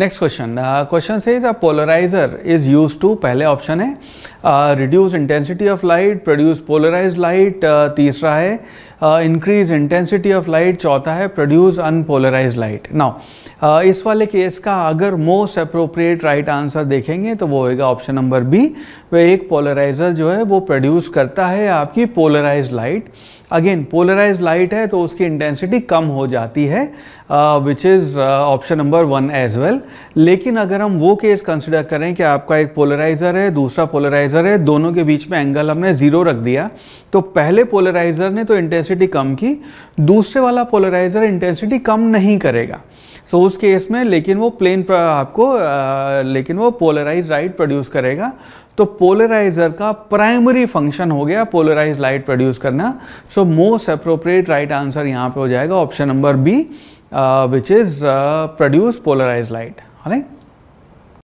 Next question, question says a polarizer is used to, पहले option है reduce intensity of light, produce polarized light तीसरा है, increase intensity of light चौथा है, produce unpolarised light. Now इस वाले case का अगर मोस्ट अप्रोप्रिएट राइट आंसर देखेंगे तो वो होगा ऑप्शन नंबर बी। वह एक पोलराइजर जो है वो प्रोड्यूस करता है आपकी polarized light. Again polarized light है तो उसकी इंटेंसिटी कम हो जाती है, which is option number one as well. लेकिन अगर हम वो केस कंसिडर करें कि आपका एक पोलराइज़र है, दूसरा पोलराइज़र है, दोनों के बीच में एंगल हमने ज़ीरो रख दिया, तो पहले पोलराइज़र ने तो इंटेंसिटी कम की, दूसरे वाला पोलराइज़र इंटेंसिटी कम नहीं करेगा। सो उस केस में लेकिन वो प्लेन आपको लेकिन वो पोलराइज लाइट प्रोड्यूस करेगा। तो पोलराइजर का प्राइमरी फंक्शन हो गया पोलराइज लाइट प्रोड्यूस करना। So most appropriate right answer यहाँ पे हो जाएगा option number B, which is produce polarize light. Alright.